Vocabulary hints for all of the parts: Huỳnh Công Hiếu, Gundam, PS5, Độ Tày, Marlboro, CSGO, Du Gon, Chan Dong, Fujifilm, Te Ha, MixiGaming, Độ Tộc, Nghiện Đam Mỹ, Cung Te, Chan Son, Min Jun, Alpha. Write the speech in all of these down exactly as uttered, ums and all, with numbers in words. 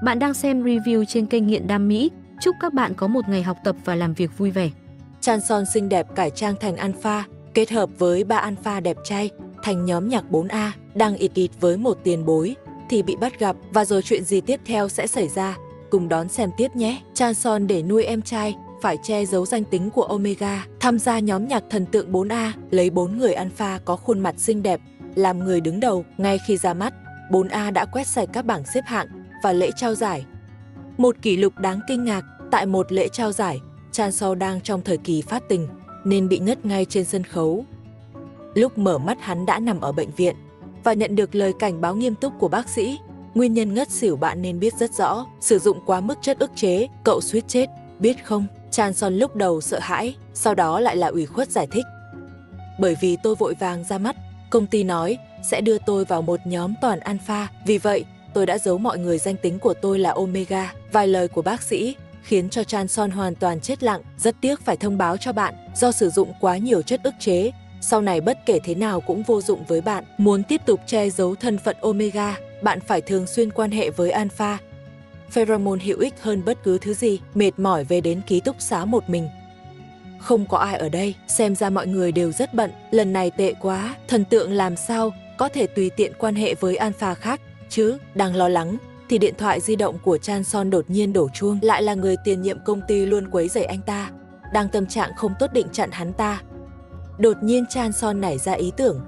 Bạn đang xem review trên kênh Nghiện Đam Mỹ. Chúc các bạn có một ngày học tập và làm việc vui vẻ. Chan Son xinh đẹp cải trang thành alpha, kết hợp với ba alpha đẹp trai, thành nhóm nhạc bốn A, đang ịt ịt với một tiền bối, thì bị bắt gặp và rồi chuyện gì tiếp theo sẽ xảy ra? Cùng đón xem tiếp nhé! Chan Son để nuôi em trai, phải che giấu danh tính của Omega, tham gia nhóm nhạc thần tượng bốn A, lấy bốn người alpha có khuôn mặt xinh đẹp, làm người đứng đầu. Ngay khi ra mắt, bốn A đã quét sạch các bảng xếp hạng và lễ trao giải. Một kỷ lục đáng kinh ngạc, tại một lễ trao giải, Chan Son đang trong thời kỳ phát tình nên bị ngất ngay trên sân khấu. Lúc mở mắt hắn đã nằm ở bệnh viện và nhận được lời cảnh báo nghiêm túc của bác sĩ. Nguyên nhân ngất xỉu bạn nên biết rất rõ, sử dụng quá mức chất ức chế, cậu suýt chết, biết không? Chan Son lúc đầu sợ hãi, sau đó lại là ủy khuất giải thích. Bởi vì tôi vội vàng ra mắt, công ty nói sẽ đưa tôi vào một nhóm toàn alpha, vì vậy tôi đã giấu mọi người danh tính của tôi là Omega. Vài lời của bác sĩ khiến cho Chan Son hoàn toàn chết lặng. Rất tiếc phải thông báo cho bạn, do sử dụng quá nhiều chất ức chế, sau này bất kể thế nào cũng vô dụng với bạn. Muốn tiếp tục che giấu thân phận Omega, bạn phải thường xuyên quan hệ với alpha. Pheromone hữu ích hơn bất cứ thứ gì. Mệt mỏi về đến ký túc xá một mình. Không có ai ở đây, xem ra mọi người đều rất bận. Lần này tệ quá, thần tượng làm sao có thể tùy tiện quan hệ với alpha khác chứ? Đang lo lắng thì điện thoại di động của Chan Son đột nhiên đổ chuông. Lại là người tiền nhiệm công ty luôn quấy rầy anh ta, đang tâm trạng không tốt định chặn hắn ta. Đột nhiên Chan Son nảy ra ý tưởng.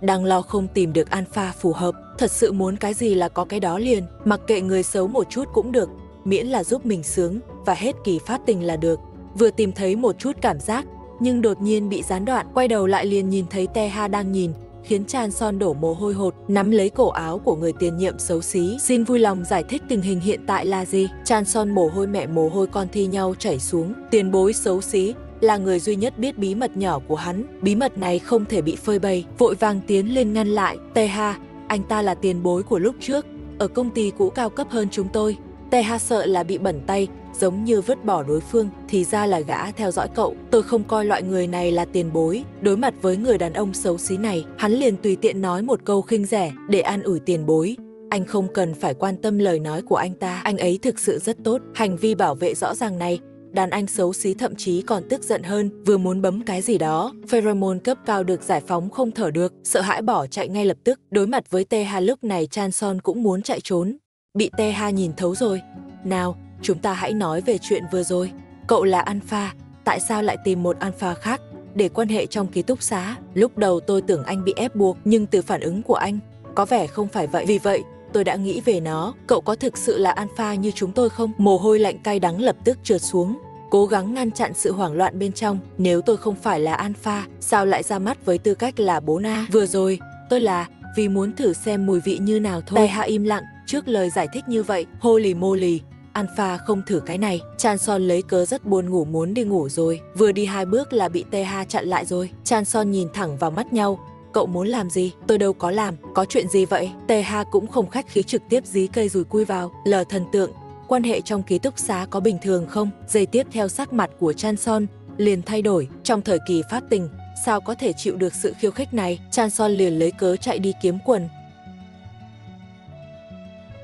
Đang lo không tìm được alpha phù hợp, thật sự muốn cái gì là có cái đó liền. Mặc kệ người xấu một chút cũng được, miễn là giúp mình sướng và hết kỳ phát tình là được. Vừa tìm thấy một chút cảm giác, nhưng đột nhiên bị gián đoạn. Quay đầu lại liền nhìn thấy Te Ha đang nhìn, khiến Chan Son đổ mồ hôi hột. Nắm lấy cổ áo của người tiền nhiệm xấu xí. Xin vui lòng giải thích tình hình hiện tại là gì? Chan Son mồ hôi mẹ mồ hôi con thi nhau chảy xuống. Tiền bối xấu xí là người duy nhất biết bí mật nhỏ của hắn. Bí mật này không thể bị phơi bày. Vội vàng tiến lên ngăn lại. Te Ha, anh ta là tiền bối của lúc trước, ở công ty cũ cao cấp hơn chúng tôi. Te Ha sợ là bị bẩn tay, giống như vứt bỏ đối phương. Thì ra là gã theo dõi cậu. Tôi không coi loại người này là tiền bối. Đối mặt với người đàn ông xấu xí này, hắn liền tùy tiện nói một câu khinh rẻ để an ủi tiền bối. Anh không cần phải quan tâm lời nói của anh ta. Anh ấy thực sự rất tốt. Hành vi bảo vệ rõ ràng này, đàn anh xấu xí thậm chí còn tức giận hơn. Vừa muốn bấm cái gì đó, pheromone cấp cao được giải phóng không thở được, sợ hãi bỏ chạy ngay lập tức. Đối mặt với Te Ha lúc này, Chan Son cũng muốn chạy trốn. Bị Te Ha nhìn thấu rồi. Nào, chúng ta hãy nói về chuyện vừa rồi. Cậu là alpha, tại sao lại tìm một alpha khác để quan hệ trong ký túc xá? Lúc đầu tôi tưởng anh bị ép buộc, nhưng từ phản ứng của anh, có vẻ không phải vậy. Vì vậy, tôi đã nghĩ về nó. Cậu có thực sự là alpha như chúng tôi không? Mồ hôi lạnh cay đắng lập tức trượt xuống. Cố gắng ngăn chặn sự hoảng loạn bên trong. Nếu tôi không phải là alpha, sao lại ra mắt với tư cách là bốn A? Vừa rồi, tôi là vì muốn thử xem mùi vị như nào thôi. Te Ha im lặng trước lời giải thích như vậy. Holy moly, alpha không thử cái này. Chan Son lấy cớ rất buồn ngủ muốn đi ngủ rồi. Vừa đi hai bước là bị Te Ha chặn lại rồi. Chan Son nhìn thẳng vào mắt nhau. Cậu muốn làm gì? Tôi đâu có làm. Có chuyện gì vậy? Te Ha cũng không khách khí, trực tiếp dí cây dùi cui vào. Lờ thần tượng, quan hệ trong ký túc xá có bình thường không? Giây tiếp theo sắc mặt của Chan Son liền thay đổi. Trong thời kỳ phát tình, sao có thể chịu được sự khiêu khích này? Chan Son liền lấy cớ chạy đi kiếm quần.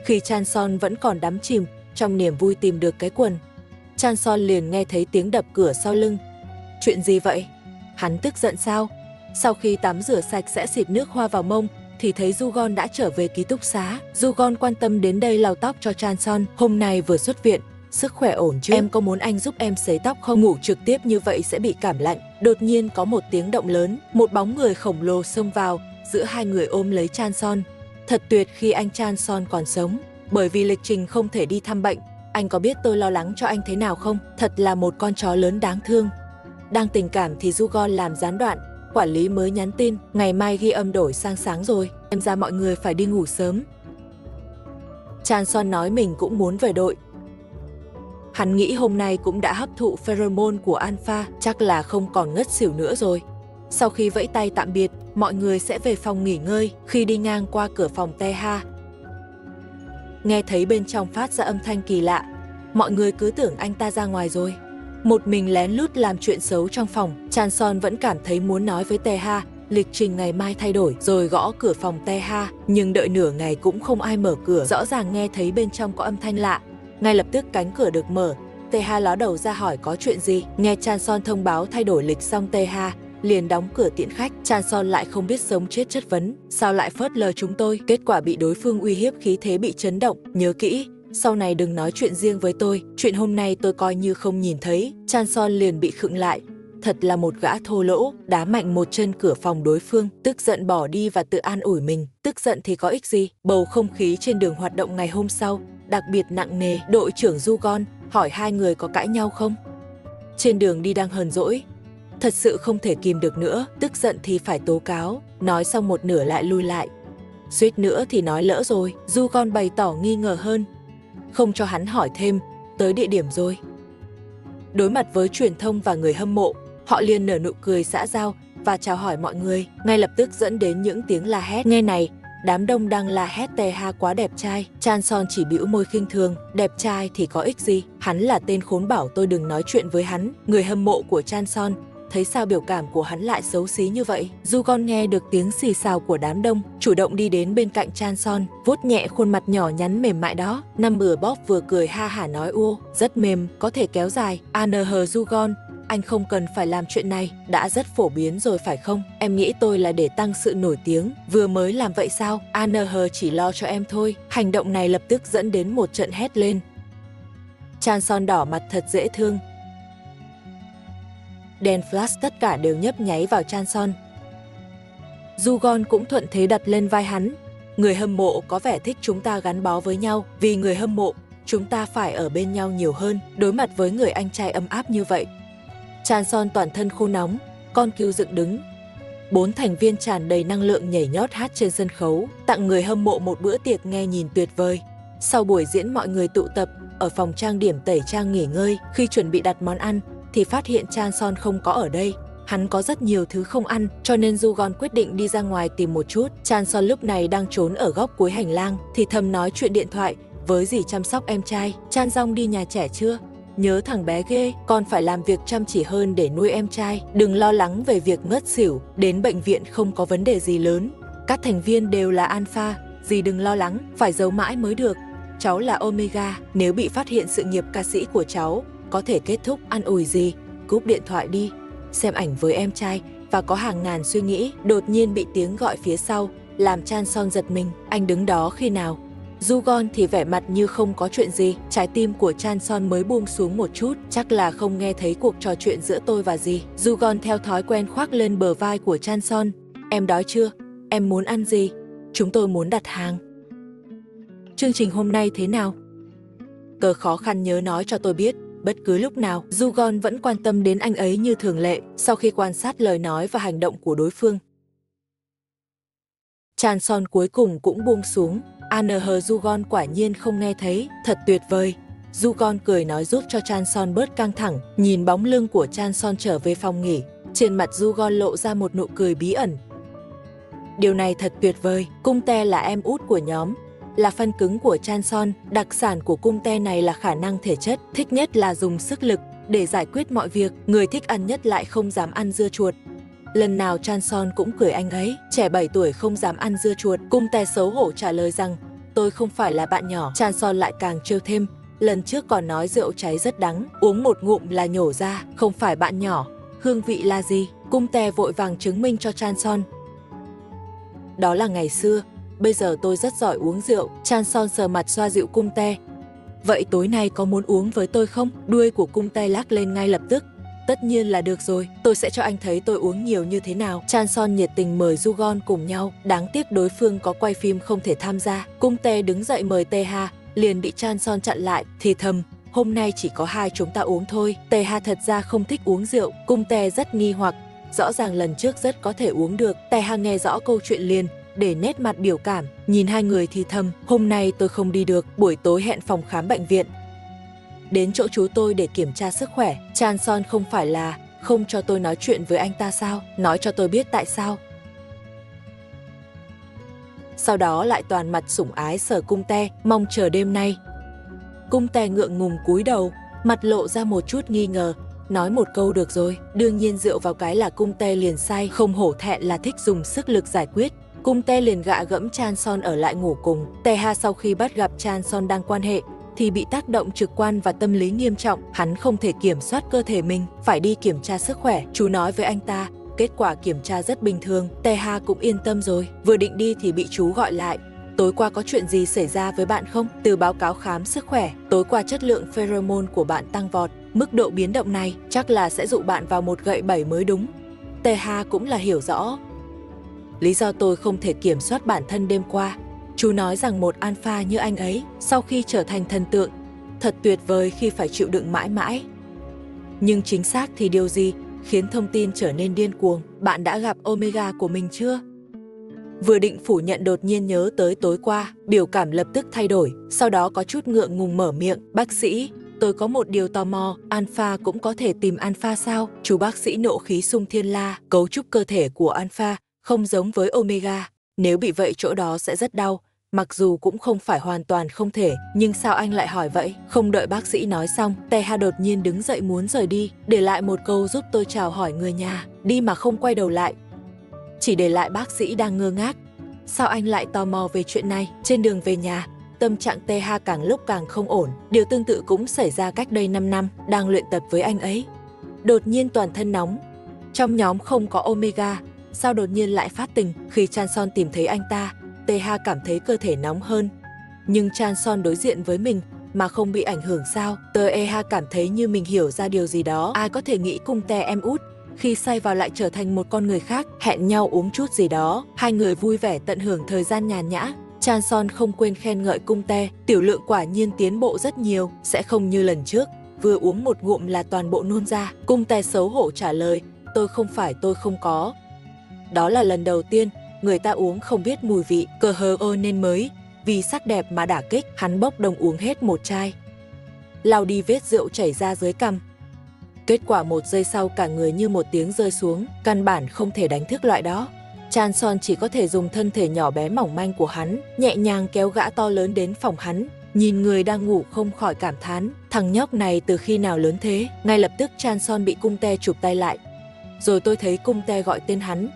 Khi Chan Son vẫn còn đắm chìm trong niềm vui tìm được cái quần, Chan Son liền nghe thấy tiếng đập cửa sau lưng. Chuyện gì vậy? Hắn tức giận sao? Sau khi tắm rửa sạch sẽ, xịt nước hoa vào mông thì thấy Du Gon đã trở về ký túc xá. Du Gon quan tâm đến đây lau tóc cho Chan Son. Hôm nay vừa xuất viện, sức khỏe ổn chứ? Em có muốn anh giúp em sấy tóc không? Ngủ trực tiếp như vậy sẽ bị cảm lạnh. Đột nhiên có một tiếng động lớn, một bóng người khổng lồ xông vào, giữa hai người ôm lấy Chan Son. Thật tuyệt khi anh Chan Son còn sống, bởi vì lịch trình không thể đi thăm bệnh. Anh có biết tôi lo lắng cho anh thế nào không? Thật là một con chó lớn đáng thương. Đang tình cảm thì Du Gon làm gián đoạn. Quản lý mới nhắn tin, ngày mai ghi âm đổi sang sáng rồi, em ra mọi người phải đi ngủ sớm. Chan Son nói mình cũng muốn về đội. Hắn nghĩ hôm nay cũng đã hấp thụ pheromone của alpha, chắc là không còn ngất xỉu nữa rồi. Sau khi vẫy tay tạm biệt, mọi người sẽ về phòng nghỉ ngơi. Khi đi ngang qua cửa phòng Te Ha, nghe thấy bên trong phát ra âm thanh kỳ lạ. Mọi người cứ tưởng anh ta ra ngoài rồi, một mình lén lút làm chuyện xấu trong phòng. Chan Son vẫn cảm thấy muốn nói với Te Ha, lịch trình ngày mai thay đổi, rồi gõ cửa phòng Te Ha. Nhưng đợi nửa ngày cũng không ai mở cửa, rõ ràng nghe thấy bên trong có âm thanh lạ. Ngay lập tức cánh cửa được mở, Te Ha ló đầu ra hỏi có chuyện gì. Nghe Chan Son thông báo thay đổi lịch xong, Te Ha liền đóng cửa tiễn khách. Chan Son lại không biết sống chết chất vấn, sao lại phớt lờ chúng tôi. Kết quả bị đối phương uy hiếp, khí thế bị chấn động. Nhớ kỹ, sau này đừng nói chuyện riêng với tôi, chuyện hôm nay tôi coi như không nhìn thấy. Chan Son liền bị khựng lại, thật là một gã thô lỗ, đá mạnh một chân cửa phòng đối phương, tức giận bỏ đi và tự an ủi mình, tức giận thì có ích gì. Bầu không khí trên đường hoạt động ngày hôm sau đặc biệt nặng nề. Đội trưởng Du Gon hỏi hai người có cãi nhau không. Trên đường đi đang hờn dỗi, thật sự không thể kìm được nữa, tức giận thì phải tố cáo, nói xong một nửa lại lui lại, suýt nữa thì nói lỡ rồi. Du Gon bày tỏ nghi ngờ hơn, không cho hắn hỏi thêm, tới địa điểm rồi. Đối mặt với truyền thông và người hâm mộ, họ liền nở nụ cười xã giao và chào hỏi mọi người, ngay lập tức dẫn đến những tiếng la hét. Nghe này, đám đông đang la hét Te Ha quá đẹp trai. Chan Son chỉ bĩu môi khinh thường, đẹp trai thì có ích gì, hắn là tên khốn, bảo tôi đừng nói chuyện với hắn. Người hâm mộ của Chan Son thấy sao biểu cảm của hắn lại xấu xí như vậy. Du Gon nghe được tiếng xì xào của đám đông, chủ động đi đến bên cạnh Chan Son, vuốt nhẹ khuôn mặt nhỏ nhắn mềm mại đó, năm bừa bóp vừa cười ha hả nói ô, rất mềm, có thể kéo dài. Anh Du Gon, anh không cần phải làm chuyện này, đã rất phổ biến rồi phải không? Em nghĩ tôi là để tăng sự nổi tiếng, vừa mới làm vậy sao? Anh chỉ lo cho em thôi. Hành động này lập tức dẫn đến một trận hét lên. Chan Son đỏ mặt thật dễ thương. Đèn flash tất cả đều nhấp nháy vào Chan Son. Du Gon cũng thuận thế đặt lên vai hắn. Người hâm mộ có vẻ thích chúng ta gắn bó với nhau, vì người hâm mộ, chúng ta phải ở bên nhau nhiều hơn. Đối mặt với người anh trai ấm áp như vậy, Chan Son toàn thân khô nóng, con cừu dựng đứng. Bốn thành viên tràn đầy năng lượng nhảy nhót hát trên sân khấu, tặng người hâm mộ một bữa tiệc nghe nhìn tuyệt vời. Sau buổi diễn, mọi người tụ tập ở phòng trang điểm tẩy trang nghỉ ngơi. Khi chuẩn bị đặt món ăn thì phát hiện Chan Son không có ở đây. Hắn có rất nhiều thứ không ăn, cho nên Du Gon quyết định đi ra ngoài tìm một chút. Chan Son lúc này đang trốn ở góc cuối hành lang, thì thầm nói chuyện điện thoại với dì chăm sóc em trai. Chan Dong đi nhà trẻ chưa? Nhớ thằng bé ghê, con phải làm việc chăm chỉ hơn để nuôi em trai. Đừng lo lắng về việc ngất xỉu, đến bệnh viện không có vấn đề gì lớn. Các thành viên đều là alpha, dì đừng lo lắng, phải giấu mãi mới được. Cháu là omega, nếu bị phát hiện sự nghiệp ca sĩ của cháu có thể kết thúc. Ăn ủi gì, cúp điện thoại đi, xem ảnh với em trai. Và có hàng ngàn suy nghĩ, đột nhiên bị tiếng gọi phía sau làm Chan Son giật mình. Anh đứng đó khi nào? Du Gon thì vẻ mặt như không có chuyện gì. Trái tim của Chan Son mới buông xuống một chút, chắc là không nghe thấy cuộc trò chuyện giữa tôi và dì. Du Gon theo thói quen khoác lên bờ vai của Chan Son. Em đói chưa? Em muốn ăn gì? Chúng tôi muốn đặt hàng. Chương trình hôm nay thế nào? Cờ khó khăn nhớ nói cho tôi biết bất cứ lúc nào. Du Gon vẫn quan tâm đến anh ấy như thường lệ, sau khi quan sát lời nói và hành động của đối phương, Chan Son cuối cùng cũng buông xuống. anh Du Gon quả nhiên không nghe thấy, thật tuyệt vời. Du Gon cười nói giúp cho Chan Son bớt căng thẳng, nhìn bóng lưng của Chan Son trở về phòng nghỉ. Trên mặt Du Gon lộ ra một nụ cười bí ẩn. Điều này thật tuyệt vời, Cung Te là em út của nhóm, là phân cứng của Chan Son. Đặc sản của Cung Te này là khả năng thể chất, thích nhất là dùng sức lực để giải quyết mọi việc. Người thích ăn nhất lại không dám ăn dưa chuột. Lần nào Chan Son cũng cười anh ấy, trẻ bảy tuổi không dám ăn dưa chuột. Cung Te xấu hổ trả lời rằng tôi không phải là bạn nhỏ. Chan Son lại càng trêu thêm, lần trước còn nói rượu cháy rất đắng, uống một ngụm là nhổ ra, không phải bạn nhỏ, hương vị là gì. Cung Te vội vàng chứng minh cho Chan Son, đó là ngày xưa, bây giờ tôi rất giỏi uống rượu. Chan Son sờ mặt xoa dịu Cung Te. Vậy tối nay có muốn uống với tôi không? Đuôi của Cung Te lắc lên ngay lập tức. Tất nhiên là được rồi, tôi sẽ cho anh thấy tôi uống nhiều như thế nào. Chan Son nhiệt tình mời Du Gon cùng nhau, đáng tiếc đối phương có quay phim không thể tham gia. Cung Te đứng dậy mời Te Ha, liền bị Chan Son chặn lại, thì thầm, hôm nay chỉ có hai chúng ta uống thôi. Te Ha thật ra không thích uống rượu, Cung Te rất nghi hoặc, rõ ràng lần trước rất có thể uống được. Te Ha nghe rõ câu chuyện liền để nét mặt biểu cảm, nhìn hai người thì thầm, hôm nay tôi không đi được, buổi tối hẹn phòng khám bệnh viện, đến chỗ chú tôi để kiểm tra sức khỏe. Chan Son không phải là không cho tôi nói chuyện với anh ta sao? Nói cho tôi biết tại sao. Sau đó lại toàn mặt sủng ái sờ Cung Te, mong chờ đêm nay. Cung Te ngượng ngùng cúi đầu, mặt lộ ra một chút nghi ngờ, nói một câu được rồi. Đương nhiên dựa vào cái là Cung Te liền say, không hổ thẹn là thích dùng sức lực giải quyết. Cung Te liền gạ gẫm Chan Son ở lại ngủ cùng. Te Ha sau khi bắt gặp Chan Son đang quan hệ thì bị tác động trực quan và tâm lý nghiêm trọng, hắn không thể kiểm soát cơ thể mình, phải đi kiểm tra sức khỏe. Chú nói với anh ta, kết quả kiểm tra rất bình thường. Te Ha cũng yên tâm rồi, vừa định đi thì bị chú gọi lại. Tối qua có chuyện gì xảy ra với bạn không? Từ báo cáo khám sức khỏe, tối qua chất lượng pheromone của bạn tăng vọt. Mức độ biến động này chắc là sẽ dụ bạn vào một gậy bẫy mới đúng. Te Ha cũng là hiểu rõ. Lý do tôi không thể kiểm soát bản thân đêm qua. Chú nói rằng một alpha như anh ấy, sau khi trở thành thần tượng, thật tuyệt vời khi phải chịu đựng mãi mãi. Nhưng chính xác thì điều gì khiến thông tin trở nên điên cuồng? Bạn đã gặp Omega của mình chưa? Vừa định phủ nhận đột nhiên nhớ tới tối qua, biểu cảm lập tức thay đổi, sau đó có chút ngượng ngùng mở miệng. Bác sĩ, tôi có một điều tò mò, alpha cũng có thể tìm alpha sao? Chú bác sĩ nộ khí sung thiên la, cấu trúc cơ thể của alpha không giống với omega. Nếu bị vậy chỗ đó sẽ rất đau, mặc dù cũng không phải hoàn toàn không thể, nhưng sao anh lại hỏi vậy? Không đợi bác sĩ nói xong, Te Ha đột nhiên đứng dậy muốn rời đi, để lại một câu giúp tôi chào hỏi người nhà, đi mà không quay đầu lại. Chỉ để lại bác sĩ đang ngơ ngác. Sao anh lại tò mò về chuyện này? Trên đường về nhà, tâm trạng Te Ha càng lúc càng không ổn, điều tương tự cũng xảy ra cách đây năm năm, đang luyện tập với anh ấy. Đột nhiên toàn thân nóng, trong nhóm không có omega, sao đột nhiên lại phát tình? Khi Chan Son tìm thấy anh ta, Te Ha cảm thấy cơ thể nóng hơn. Nhưng Chan Son đối diện với mình mà không bị ảnh hưởng sao? Te Ha cảm thấy như mình hiểu ra điều gì đó. Ai có thể nghĩ Cung Te em út, khi say vào lại trở thành một con người khác. Hẹn nhau uống chút gì đó, hai người vui vẻ tận hưởng thời gian nhàn nhã. Chan Son không quên khen ngợi Cung Te, tiểu lượng quả nhiên tiến bộ rất nhiều, sẽ không như lần trước, vừa uống một ngụm là toàn bộ nôn ra. Cung Te xấu hổ trả lời, tôi không phải tôi không có. Đó là lần đầu tiên, người ta uống không biết mùi vị, cờ hờ ơ nên mới, vì sắc đẹp mà đả kích, hắn bốc đồng uống hết một chai. Lao đi vết rượu chảy ra dưới cằm. Kết quả một giây sau cả người như một tiếng rơi xuống, căn bản không thể đánh thức loại đó. Chan Son chỉ có thể dùng thân thể nhỏ bé mỏng manh của hắn, nhẹ nhàng kéo gã to lớn đến phòng hắn, nhìn người đang ngủ không khỏi cảm thán. Thằng nhóc này từ khi nào lớn thế? Ngay lập tức Chan Son bị Cung Te chụp tay lại. Rồi tôi thấy Cung Te gọi tên hắn,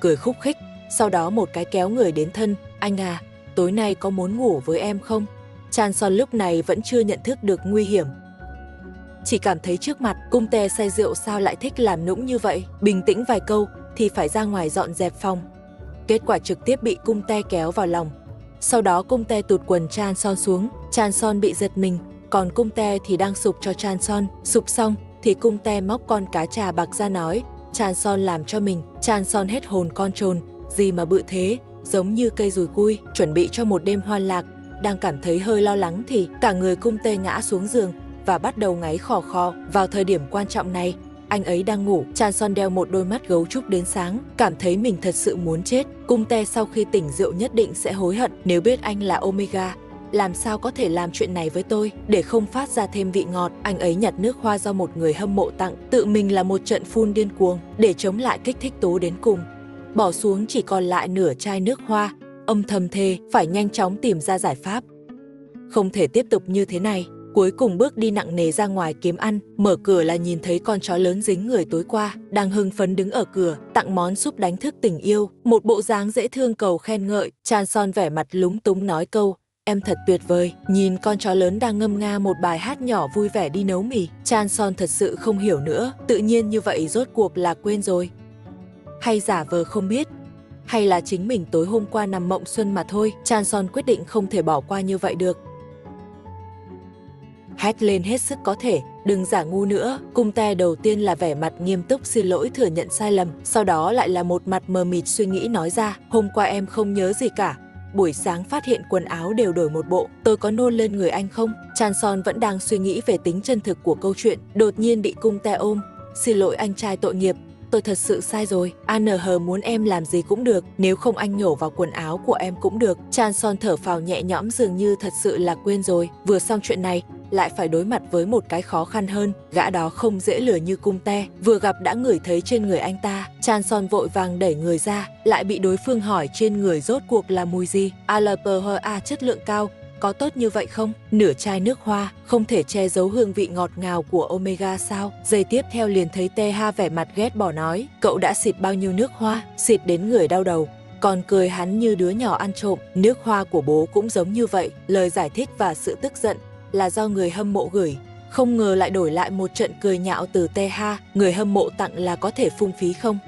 cười khúc khích, sau đó một cái kéo người đến thân. Anh à, tối nay có muốn ngủ với em không? Chan Son lúc này vẫn chưa nhận thức được nguy hiểm, chỉ cảm thấy trước mặt Cung Te say rượu sao lại thích làm nũng như vậy. Bình tĩnh vài câu thì phải ra ngoài dọn dẹp phòng. Kết quả trực tiếp bị Cung Te kéo vào lòng. Sau đó Cung Te tụt quần Chan Son xuống. Chan Son bị giật mình, còn Cung Te thì đang sụp cho Chan Son. Sụp xong thì Cung Te móc con cá trà bạc ra nói, Chan Son làm cho mình. Chan Son hết hồn con trồn, gì mà bự thế, giống như cây dùi cui. Chuẩn bị cho một đêm hoan lạc, đang cảm thấy hơi lo lắng thì cả người Cung Te ngã xuống giường và bắt đầu ngáy khò khò. Vào thời điểm quan trọng này, anh ấy đang ngủ. Chan Son đeo một đôi mắt gấu trúc đến sáng, cảm thấy mình thật sự muốn chết. Cung Te sau khi tỉnh rượu nhất định sẽ hối hận, nếu biết anh là omega, làm sao có thể làm chuyện này với tôi. Để không phát ra thêm vị ngọt, anh ấy nhặt nước hoa do một người hâm mộ tặng, tự mình là một trận phun điên cuồng để chống lại kích thích tố đến cùng. Bỏ xuống chỉ còn lại nửa chai nước hoa, âm thầm thề phải nhanh chóng tìm ra giải pháp, không thể tiếp tục như thế này. Cuối cùng bước đi nặng nề ra ngoài kiếm ăn, mở cửa là nhìn thấy con chó lớn dính người tối qua, đang hưng phấn đứng ở cửa, tặng món súp đánh thức tình yêu, một bộ dáng dễ thương cầu khen ngợi. Chan Son vẻ mặt lúng túng nói câu, em thật tuyệt vời. Nhìn con chó lớn đang ngâm nga một bài hát nhỏ vui vẻ đi nấu mì, Chan Son thật sự không hiểu nữa, tự nhiên như vậy rốt cuộc là quên rồi, hay giả vờ không biết, hay là chính mình tối hôm qua nằm mộng xuân mà thôi. Chan Son quyết định không thể bỏ qua như vậy được. Hét lên hết sức có thể, đừng giả ngu nữa. Cung Te đầu tiên là vẻ mặt nghiêm túc xin lỗi thừa nhận sai lầm, sau đó lại là một mặt mờ mịt suy nghĩ nói ra, hôm qua em không nhớ gì cả, buổi sáng phát hiện quần áo đều đổi một bộ, tôi có nôn lên người anh không? Chan Son vẫn đang suy nghĩ về tính chân thực của câu chuyện, đột nhiên bị Cung Te ôm, xin lỗi anh trai tội nghiệp, tôi thật sự sai rồi. anh muốn em làm gì cũng được, nếu không anh nhổ vào quần áo của em cũng được. Chan Son thở phào nhẹ nhõm, dường như thật sự là quên rồi, vừa xong chuyện này lại phải đối mặt với một cái khó khăn hơn, gã đó không dễ lừa như Cung Te, vừa gặp đã ngửi thấy trên người anh ta. Chan Son vội vàng đẩy người ra, lại bị đối phương hỏi trên người rốt cuộc là mùi gì. a lờ pê hát chất lượng cao, có tốt như vậy không? Nửa chai nước hoa không thể che giấu hương vị ngọt ngào của Omega sao? Giây tiếp theo liền thấy Te Ha vẻ mặt ghét bỏ nói, cậu đã xịt bao nhiêu nước hoa, xịt đến người đau đầu. Còn cười hắn như đứa nhỏ ăn trộm, nước hoa của bố cũng giống như vậy. Lời giải thích và sự tức giận là do người hâm mộ gửi, không ngờ lại đổi lại một trận cười nhạo từ Te Ha. Người hâm mộ tặng là có thể phung phí không?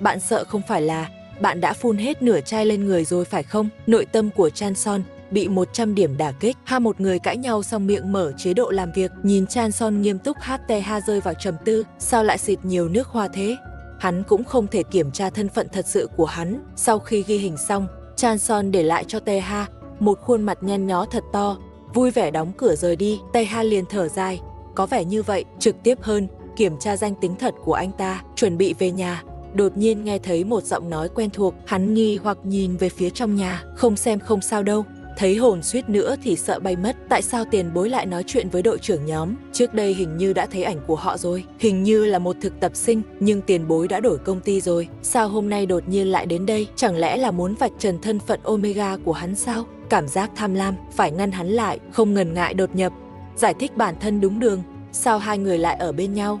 Bạn sợ không phải là bạn đã phun hết nửa chai lên người rồi phải không? Nội tâm của Chan Son bị một trăm điểm đả kích. Ha một người cãi nhau xong miệng mở chế độ làm việc, nhìn Chan Son nghiêm túc hát. Te Ha rơi vào trầm tư, sao lại xịt nhiều nước hoa thế? Hắn cũng không thể kiểm tra thân phận thật sự của hắn. Sau khi ghi hình xong, Chan Son để lại cho Te Ha một khuôn mặt nhăn nhó thật to, vui vẻ đóng cửa rời đi. Te Ha liền thở dài, có vẻ như vậy trực tiếp hơn, kiểm tra danh tính thật của anh ta. Chuẩn bị về nhà, đột nhiên nghe thấy một giọng nói quen thuộc. Hắn nghi hoặc nhìn về phía trong nhà, không xem không sao đâu. Thấy hồn suýt nữa thì sợ bay mất. Tại sao tiền bối lại nói chuyện với đội trưởng nhóm? Trước đây hình như đã thấy ảnh của họ rồi. Hình như là một thực tập sinh, nhưng tiền bối đã đổi công ty rồi. Sao hôm nay đột nhiên lại đến đây? Chẳng lẽ là muốn vạch trần thân phận Omega của hắn sao? Cảm giác tham lam, phải ngăn hắn lại, không ngần ngại đột nhập, giải thích bản thân đúng đường. Sao hai người lại ở bên nhau?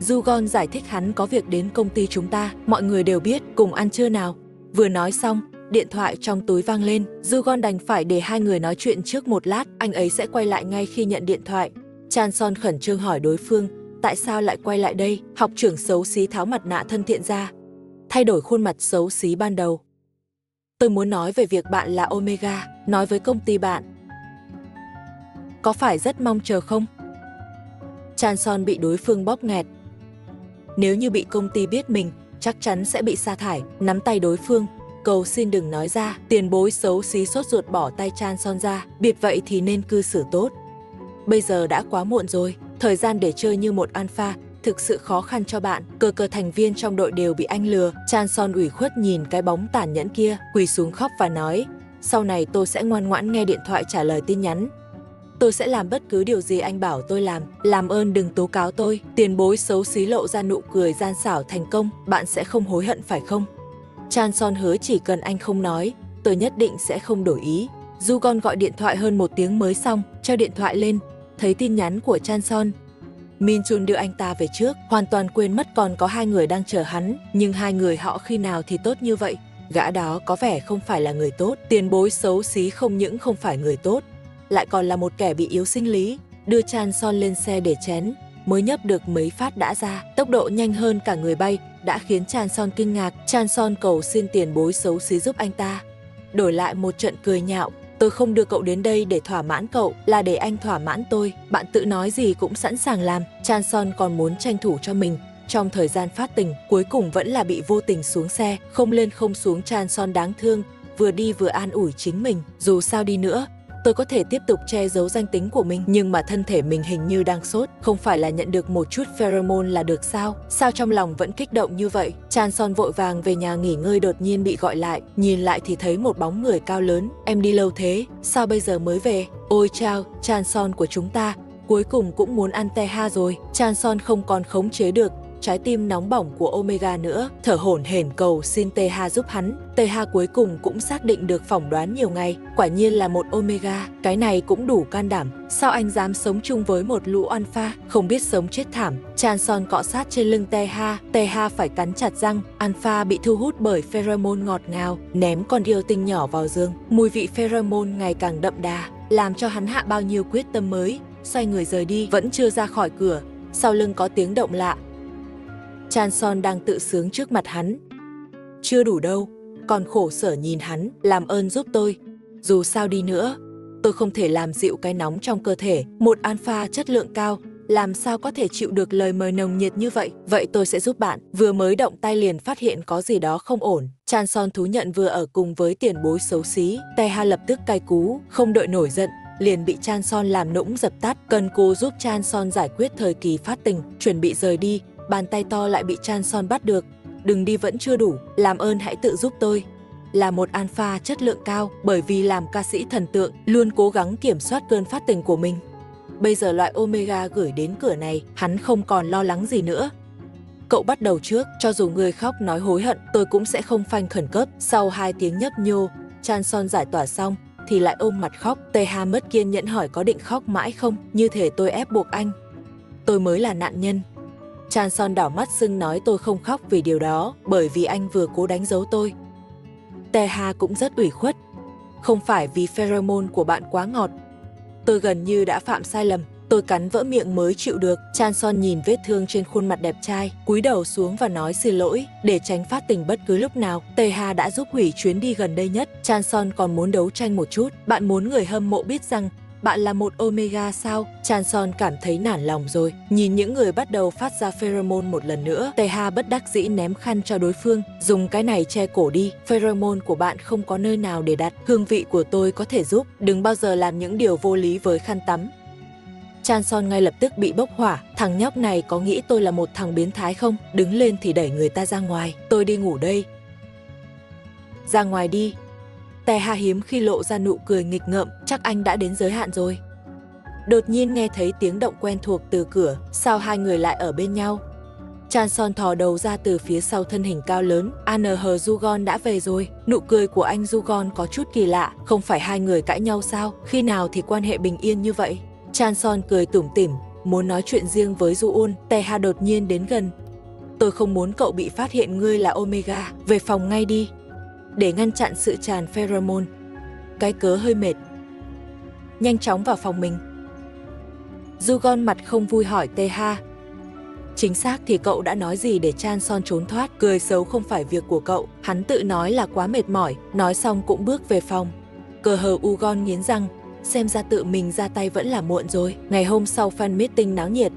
Du Gon giải thích hắn có việc đến công ty chúng ta, mọi người đều biết, cùng ăn trưa nào. Vừa nói xong, điện thoại trong túi vang lên. Du Gon đành phải để hai người nói chuyện trước một lát, anh ấy sẽ quay lại ngay khi nhận điện thoại. Chan Son khẩn trương hỏi đối phương, tại sao lại quay lại đây? Học trưởng xấu xí tháo mặt nạ thân thiện ra, thay đổi khuôn mặt xấu xí ban đầu. Tôi muốn nói về việc bạn là Omega, nói với công ty bạn. Có phải rất mong chờ không? Chan Son bị đối phương bóp nghẹt. Nếu như bị công ty biết mình, chắc chắn sẽ bị sa thải. Nắm tay đối phương, cầu xin đừng nói ra. Tiền bối xấu xí sốt ruột bỏ tay Chan Son ra, biệt vậy thì nên cư xử tốt. Bây giờ đã quá muộn rồi, thời gian để chơi như một alpha thực sự khó khăn cho bạn. Cơ cơ thành viên trong đội đều bị anh lừa. Chan Son ủy khuất nhìn cái bóng tàn nhẫn kia, quỳ xuống khóc và nói, sau này tôi sẽ ngoan ngoãn nghe điện thoại trả lời tin nhắn. Tôi sẽ làm bất cứ điều gì anh bảo tôi làm, làm ơn đừng tố cáo tôi. Tiền bối xấu xí lộ ra nụ cười gian xảo thành công, bạn sẽ không hối hận phải không? Chan Son hứa chỉ cần anh không nói, tôi nhất định sẽ không đổi ý. Du Gon gọi điện thoại hơn một tiếng mới xong, treo điện thoại lên, thấy tin nhắn của Chan Son. Min Jun đưa anh ta về trước, hoàn toàn quên mất còn có hai người đang chờ hắn, nhưng hai người họ khi nào thì tốt như vậy? Gã đó có vẻ không phải là người tốt. Tiền bối xấu xí không những không phải người tốt, lại còn là một kẻ bị yếu sinh lý. Đưa Chan Son lên xe để chén, mới nhấp được mấy phát đã ra. Tốc độ nhanh hơn cả người bay, đã khiến Chan Son kinh ngạc. Chan Son cầu xin tiền bối xấu xí giúp anh ta, đổi lại một trận cười nhạo. Tôi không đưa cậu đến đây để thỏa mãn cậu, là để anh thỏa mãn tôi. Bạn tự nói gì cũng sẵn sàng làm. Chan Son còn muốn tranh thủ cho mình trong thời gian phát tình, cuối cùng vẫn là bị vô tình xuống xe. Không lên không xuống, Chan Son đáng thương, vừa đi vừa an ủi chính mình. Dù sao đi nữa, tôi có thể tiếp tục che giấu danh tính của mình, nhưng mà thân thể mình hình như đang sốt. Không phải là nhận được một chút pheromone là được sao? Sao trong lòng vẫn kích động như vậy? Chan Son vội vàng về nhà nghỉ ngơi, đột nhiên bị gọi lại. Nhìn lại thì thấy một bóng người cao lớn. Em đi lâu thế, sao bây giờ mới về? Ôi chao, Chan Son của chúng ta cuối cùng cũng muốn ăn Te Ha rồi. Chan Son không còn khống chế được trái tim nóng bỏng của Omega nữa, thở hổn hển cầu xin Te Ha giúp hắn. Te Ha cuối cùng cũng xác định được phỏng đoán nhiều ngày, quả nhiên là một Omega. Cái này cũng đủ can đảm, sao anh dám sống chung với một lũ alpha, không biết sống chết thảm. Chan Son cọ sát trên lưng Te Ha, Te Ha phải cắn chặt răng. Alpha bị thu hút bởi pheromone ngọt ngào, ném con yêu tinh nhỏ vào giường. Mùi vị pheromone ngày càng đậm đà, làm cho hắn hạ bao nhiêu quyết tâm mới, xoay người rời đi. Vẫn chưa ra khỏi cửa, sau lưng có tiếng động lạ. Chan Son đang tự sướng trước mặt hắn. Chưa đủ đâu, còn khổ sở nhìn hắn, làm ơn giúp tôi. Dù sao đi nữa, tôi không thể làm dịu cái nóng trong cơ thể. Một alpha chất lượng cao, làm sao có thể chịu được lời mời nồng nhiệt như vậy? Vậy tôi sẽ giúp bạn. Vừa mới động tay liền phát hiện có gì đó không ổn. Chan Son thú nhận vừa ở cùng với tiền bối xấu xí. Te Ha lập tức cay cú, không đợi nổi giận, liền bị Chan Son làm nũng dập tắt. Cần cô giúp Chan Son giải quyết thời kỳ phát tình, chuẩn bị rời đi. Bàn tay to lại bị Chan Son bắt được. Đừng đi vẫn chưa đủ, làm ơn hãy tự giúp tôi. Là một alpha chất lượng cao, bởi vì làm ca sĩ thần tượng, luôn cố gắng kiểm soát cơn phát tình của mình. Bây giờ loại Omega gửi đến cửa này, hắn không còn lo lắng gì nữa. Cậu bắt đầu trước, cho dù người khóc nói hối hận, tôi cũng sẽ không phanh khẩn cấp. Sau hai tiếng nhấp nhô, Chan Son giải tỏa xong, thì lại ôm mặt khóc. Te Ha mất kiên nhẫn hỏi có định khóc mãi không, như thể tôi ép buộc anh. Tôi mới là nạn nhân. Chan Son đảo mắt sưng nói tôi không khóc vì điều đó, bởi vì anh vừa cố đánh dấu tôi. Te Ha cũng rất ủy khuất. Không phải vì pheromone của bạn quá ngọt. Tôi gần như đã phạm sai lầm, tôi cắn vỡ miệng mới chịu được. Chan Son nhìn vết thương trên khuôn mặt đẹp trai, cúi đầu xuống và nói xin lỗi, để tránh phát tình bất cứ lúc nào. Te Ha đã giúp hủy chuyến đi gần đây nhất. Chan Son còn muốn đấu tranh một chút. Bạn muốn người hâm mộ biết rằng bạn là một omega sao? Chan Son cảm thấy nản lòng rồi. Nhìn những người bắt đầu phát ra pheromone một lần nữa, Te Ha bất đắc dĩ ném khăn cho đối phương. Dùng cái này che cổ đi, pheromone của bạn không có nơi nào để đặt. Hương vị của tôi có thể giúp, đừng bao giờ làm những điều vô lý với khăn tắm. Chan Son ngay lập tức bị bốc hỏa. Thằng nhóc này có nghĩ tôi là một thằng biến thái không? Đứng lên thì đẩy người ta ra ngoài. Tôi đi ngủ đây. Ra ngoài đi. Te Ha hiếm khi lộ ra nụ cười nghịch ngợm, chắc anh đã đến giới hạn rồi. Đột nhiên nghe thấy tiếng động quen thuộc từ cửa, sao hai người lại ở bên nhau? Chan Son thò đầu ra từ phía sau thân hình cao lớn, anh Du Gon đã về rồi. Nụ cười của anh Du Gon có chút kỳ lạ, không phải hai người cãi nhau sao? Khi nào thì quan hệ bình yên như vậy? Chan Son cười tủm tỉm, muốn nói chuyện riêng với Du Un. Te Ha đột nhiên đến gần. Tôi không muốn cậu bị phát hiện ngươi là omega, về phòng ngay đi. Để ngăn chặn sự tràn pheromone. Cái cớ hơi mệt. Nhanh chóng vào phòng mình. Du Gon mặt không vui hỏi Te Ha. Chính xác thì cậu đã nói gì để Chan Son trốn thoát? Cười xấu không phải việc của cậu. Hắn tự nói là quá mệt mỏi. Nói xong cũng bước về phòng. Cờ hờ U Gon nghiến răng. Xem ra tự mình ra tay vẫn là muộn rồi. Ngày hôm sau fan meeting náo nhiệt.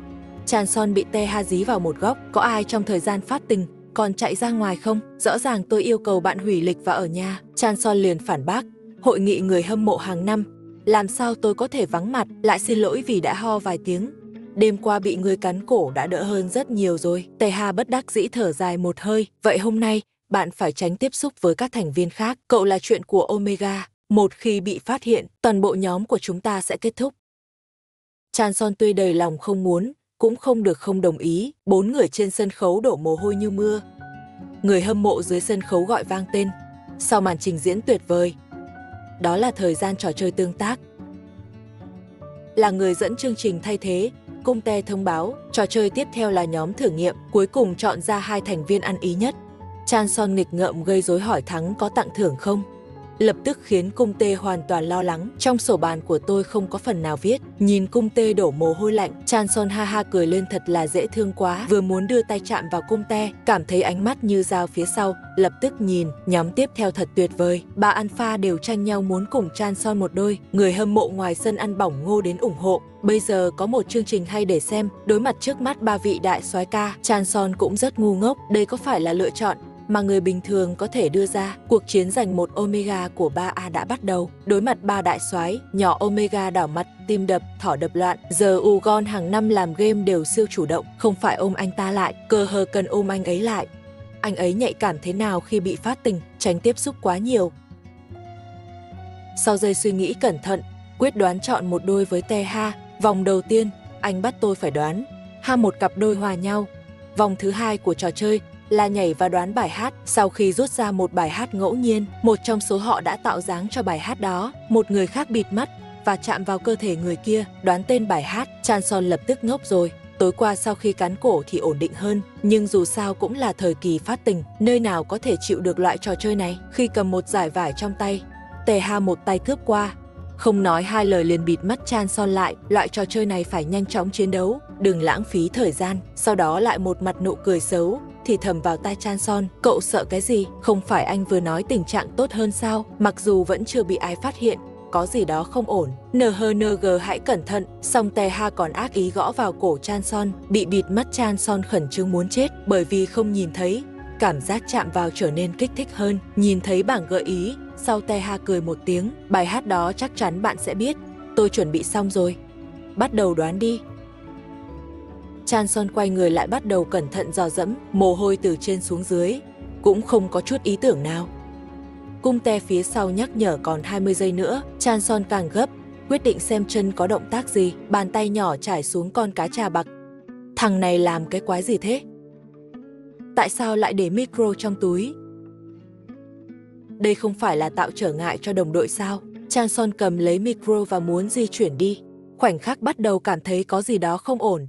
Chan Son bị Te Ha dí vào một góc. Có ai trong thời gian phát tình còn chạy ra ngoài không? Rõ ràng tôi yêu cầu bạn hủy lịch và ở nhà. Chan Son liền phản bác. Hội nghị người hâm mộ hàng năm. Làm sao tôi có thể vắng mặt? Lại xin lỗi vì đã ho vài tiếng. Đêm qua bị người cắn cổ đã đỡ hơn rất nhiều rồi. Te Ha bất đắc dĩ thở dài một hơi. Vậy hôm nay, bạn phải tránh tiếp xúc với các thành viên khác. Cậu là chuyện của Omega. Một khi bị phát hiện, toàn bộ nhóm của chúng ta sẽ kết thúc. Chan Son tuy đầy lòng không muốn, cũng không được không đồng ý. Bốn người trên sân khấu đổ mồ hôi như mưa. Người hâm mộ dưới sân khấu gọi vang tên. Sau màn trình diễn tuyệt vời, đó là thời gian trò chơi tương tác. Là người dẫn chương trình thay thế, Cung Te thông báo trò chơi tiếp theo là nhóm thử nghiệm. Cuối cùng chọn ra hai thành viên ăn ý nhất. Chan Son nghịch ngợm gây rối hỏi thắng có tặng thưởng không, lập tức khiến Cung Te hoàn toàn lo lắng. Trong sổ bàn của tôi không có phần nào viết. Nhìn Cung Te đổ mồ hôi lạnh, Chan Son ha ha cười lên thật là dễ thương quá. Vừa muốn đưa tay chạm vào Cung Te, cảm thấy ánh mắt như dao phía sau, lập tức nhìn. Nhóm tiếp theo thật tuyệt vời. Ba alpha đều tranh nhau muốn cùng Chan Son một đôi. Người hâm mộ ngoài sân ăn bỏng ngô đến ủng hộ. Bây giờ có một chương trình hay để xem. Đối mặt trước mắt ba vị đại soái ca, Chan Son cũng rất ngu ngốc. Đây có phải là lựa chọn mà người bình thường có thể đưa ra? Cuộc chiến giành một omega của ba A đã bắt đầu. Đối mặt ba đại soái, nhỏ omega đảo mặt, tim đập, thỏ đập loạn. Giờ U Gon hàng năm làm game đều siêu chủ động, không phải ôm anh ta lại, cơ hờ cần ôm anh ấy lại. Anh ấy nhạy cảm thế nào khi bị phát tình, tránh tiếp xúc quá nhiều. Sau giây suy nghĩ cẩn thận, quyết đoán chọn một đôi với Te Ha. Vòng đầu tiên, anh bắt tôi phải đoán. Ha một cặp đôi hòa nhau. Vòng thứ hai của trò chơi là nhảy và đoán bài hát. Sau khi rút ra một bài hát ngẫu nhiên, một trong số họ đã tạo dáng cho bài hát đó. Một người khác bịt mắt và chạm vào cơ thể người kia, đoán tên bài hát. Chan Son lập tức ngốc rồi. Tối qua sau khi cắn cổ thì ổn định hơn, nhưng dù sao cũng là thời kỳ phát tình, nơi nào có thể chịu được loại trò chơi này. Khi cầm một dải vải trong tay, Te Ha một tay cướp qua, không nói hai lời liền bịt mắt Chan Son lại. Loại trò chơi này phải nhanh chóng chiến đấu, đừng lãng phí thời gian. Sau đó lại một mặt nụ cười xấu, thì thầm vào tai Chan Son. Cậu sợ cái gì? Không phải anh vừa nói tình trạng tốt hơn sao? Mặc dù vẫn chưa bị ai phát hiện, có gì đó không ổn. en hát en giê hãy cẩn thận. Song Te Ha còn ác ý gõ vào cổ Chan Son. Bị bịt mắt Chan Son khẩn trương muốn chết, bởi vì không nhìn thấy. Cảm giác chạm vào trở nên kích thích hơn. Nhìn thấy bảng gợi ý, sau Te Ha cười một tiếng. Bài hát đó chắc chắn bạn sẽ biết. Tôi chuẩn bị xong rồi. Bắt đầu đoán đi. Chan Son quay người lại bắt đầu cẩn thận dò dẫm, mồ hôi từ trên xuống dưới, cũng không có chút ý tưởng nào. Cung Te phía sau nhắc nhở còn hai mươi giây nữa, Chan Son càng gấp, quyết định xem chân có động tác gì, bàn tay nhỏ trải xuống con cá trà bạc. Thằng này làm cái quái gì thế? Tại sao lại để micro trong túi? Đây không phải là tạo trở ngại cho đồng đội sao? Chan Son cầm lấy micro và muốn di chuyển đi. Khoảnh khắc bắt đầu cảm thấy có gì đó không ổn.